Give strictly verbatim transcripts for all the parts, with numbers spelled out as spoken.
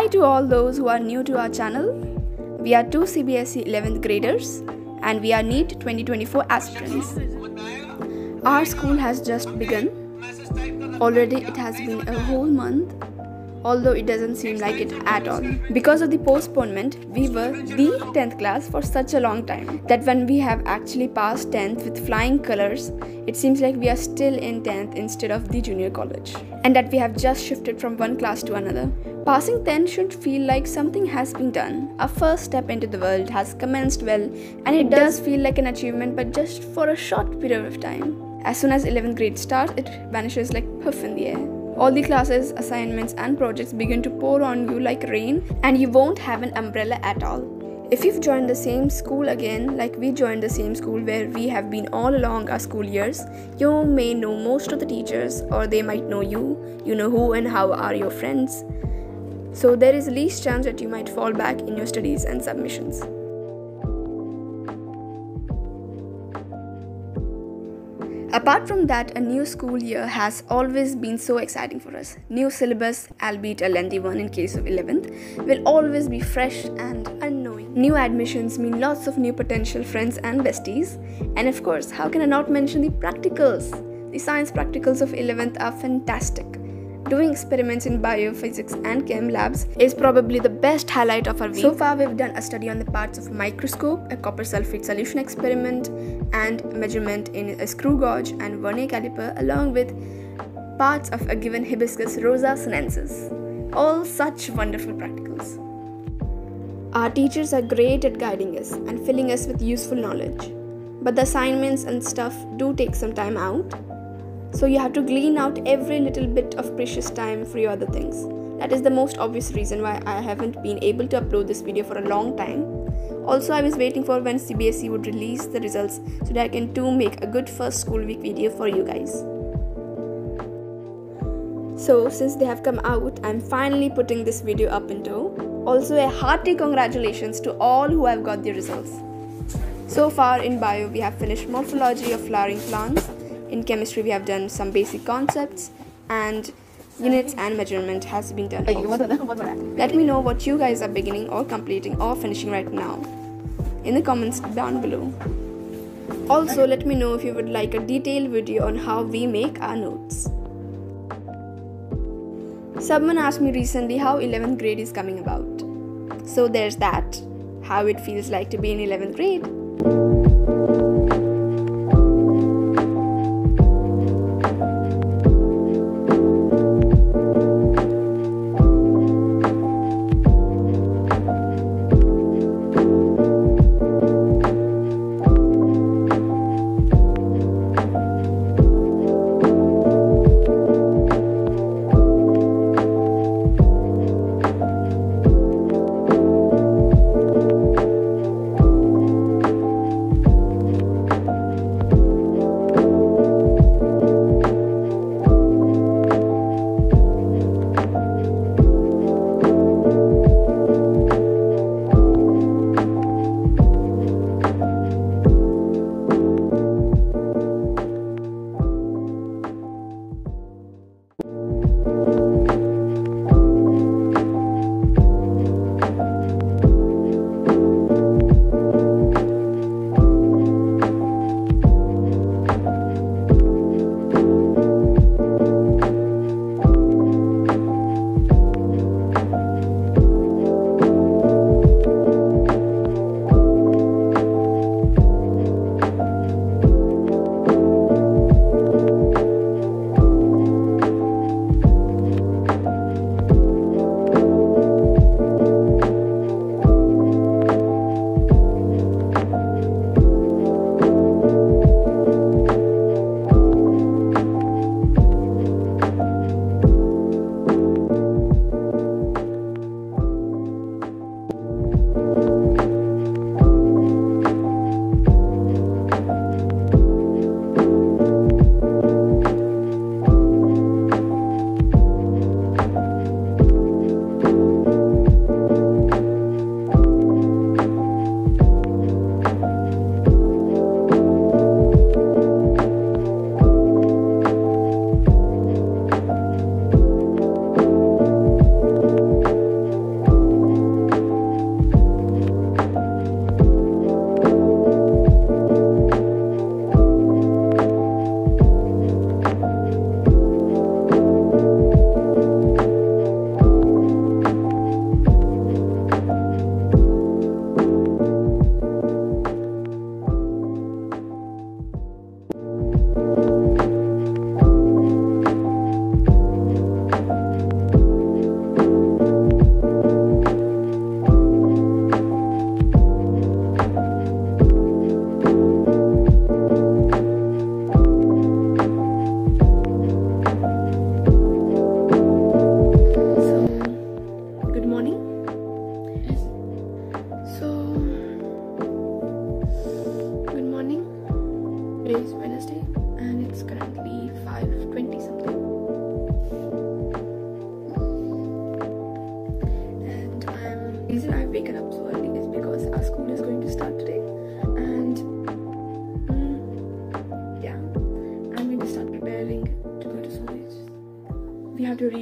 Hi to all those who are new to our channel. We are two C B S E eleventh graders and we are NEET twenty twenty-four aspirants. Our school has just begun. Already it has been a whole month, although it doesn't seem like it at all. Because of the postponement, we were the tenth class for such a long time that when we have actually passed tenth with flying colors, it seems like we are still in tenth instead of the junior college, and that we have just shifted from one class to another. Passing tenth should feel like something has been done. Our first step into the world has commenced well, and it does feel like an achievement, but just for a short period of time. As soon as eleventh grade starts, it vanishes like puff in the air. All the classes, assignments and projects begin to pour on you like rain, and you won't have an umbrella at all. If you've joined the same school again, like we joined the same school where we have been all along our school years, you may know most of the teachers, or they might know you, you know who and how are your friends. So there is least chance that you might fall back in your studies and submissions. Apart from that, a new school year has always been so exciting for us. New syllabus, albeit a lengthy one in case of eleventh, will always be fresh and unknowing. New admissions mean lots of new potential friends and besties. And of course, how can I not mention the practicals? The science practicals of eleventh are fantastic. Doing experiments in biophysics and chem labs is probably the best highlight of our week. So far, we've done a study on the parts of a microscope, a copper sulfate solution experiment, and measurement in a screw gauge and vernier caliper, along with parts of a given hibiscus rosa sinensis. All such wonderful practicals. Our teachers are great at guiding us and filling us with useful knowledge, but the assignments and stuff do take some time out. So you have to glean out every little bit of precious time for your other things. That is the most obvious reason why I haven't been able to upload this video for a long time. Also, I was waiting for when C B S E would release the results so that I can too make a good first school week video for you guys. So since they have come out, I'm finally putting this video up in tow. Also, a hearty congratulations to all who have got the results. So far in bio, we have finished morphology of flowering plants. In chemistry, we have done some basic concepts, and units and measurement has been done also. Let me know what you guys are beginning or completing or finishing right now in the comments down below. Also, let me know if you would like a detailed video on how we make our notes. Someone asked me recently how eleventh grade is coming about. So there's that, how it feels like to be in eleventh grade.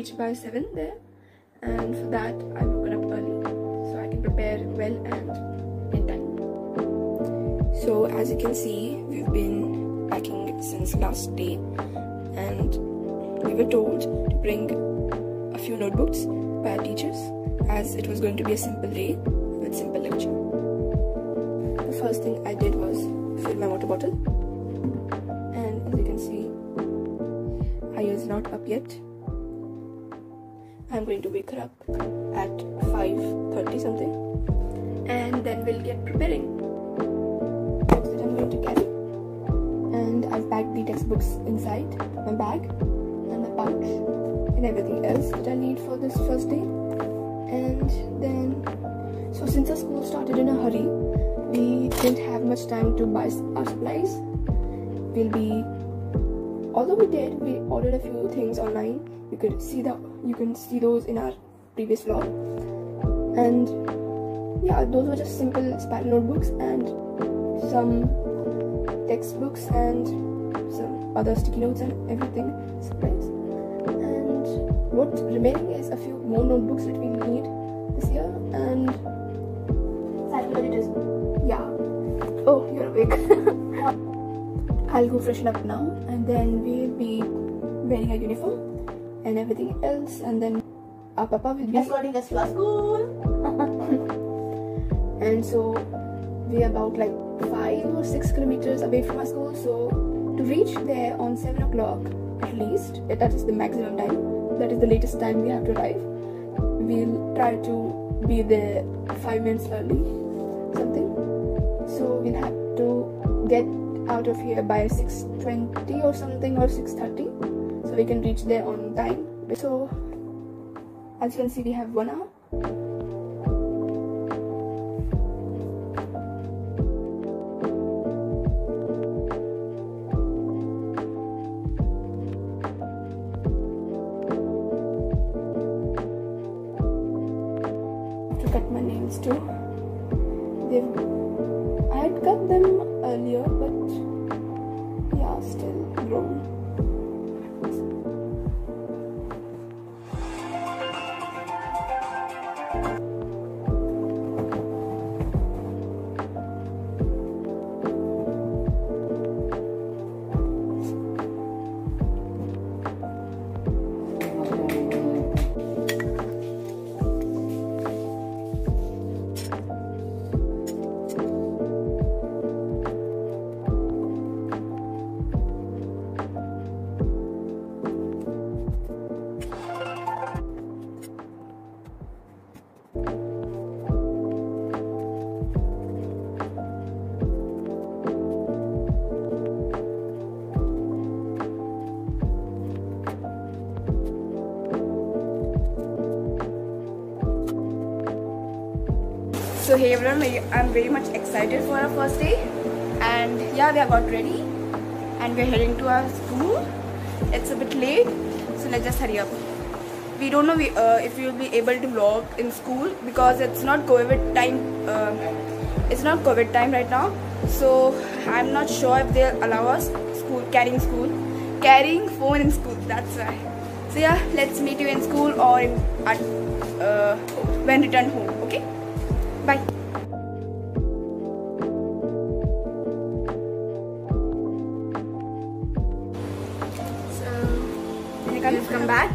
reach by seven there, and for that I woke up early so I can prepare well and in time. So as you can see, we've been packing since last day, and we were told to bring a few notebooks by our teachers as it was going to be a simple day with simple lecture. The first thing I did was fill my water bottle, and as you can see, Aya is not up yet. I'm going to wake her up at five thirty something, and then we'll get preparing. That's what I'm going to carry. And I've packed the textbooks inside my bag and my pouch and everything else that I need for this first day. And then, so since our school started in a hurry, we didn't have much time to buy our supplies. We'll be Although we did, we ordered a few things online. You could see that you can see those in our previous vlog. And yeah, those were just simple spiral notebooks and some textbooks and some other sticky notes and everything. Surprise. And what's remaining is a few more notebooks that we need this year. And sadly, but it is yeah. Oh, you're awake. I'll go freshen up now, and then we'll be wearing our uniform and everything else, and then our papa will be escorting us to our school. And so we are about like five or six kilometers away from our school, so to reach there on seven o'clock at least, that is the maximum time, that is the latest time we have to arrive. We'll try to be there five minutes early, something. So we'll have to get out of here by six twenty or something, or six thirty, so we can reach there on time. So as you can see, we have one hour. I have to cut my nails too. They've, I had cut them earlier, but yeah, still grown. So hey everyone, I'm very much excited for our first day, and yeah, we have got ready and we're heading to our school. It's a bit late, so let's just hurry up. We don't know we, uh, if we will be able to vlog in school because it's not COVID time. Um, it's not COVID time right now, so I'm not sure if they'll allow us school carrying school, carrying phone in school. That's why. So yeah, let's meet you in school or at uh, when returned home. Okay. Bye. So, we have come back.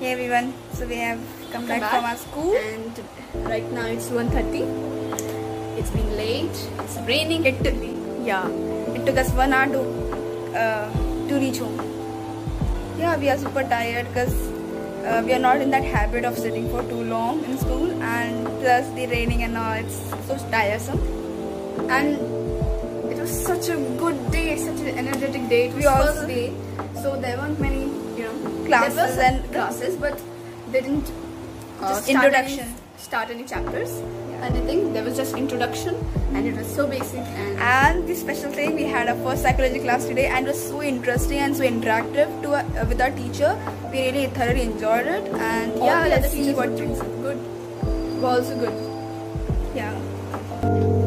Hey everyone. So we have come, come back, back from our school, and right now it's one thirty. It's been late. It's raining. It took yeah. It took us one hour to uh, to reach home. Yeah, we are super tired because uh, we are not in that habit of sitting for too long in school, and plus the raining and all, it's so tiresome. And it was such a good day, such an energetic day. It was first day, so there weren't many, you know, classes and classes, but they didn't uh, just start introduction any, start any chapters yeah. and I think there was just introduction, and it was so basic. And, and the special thing, we had our first psychology class today, and it was so interesting and so interactive to our, uh, with our teacher. We really thoroughly enjoyed it, and all yeah, let's see what things good. Also good. Yeah.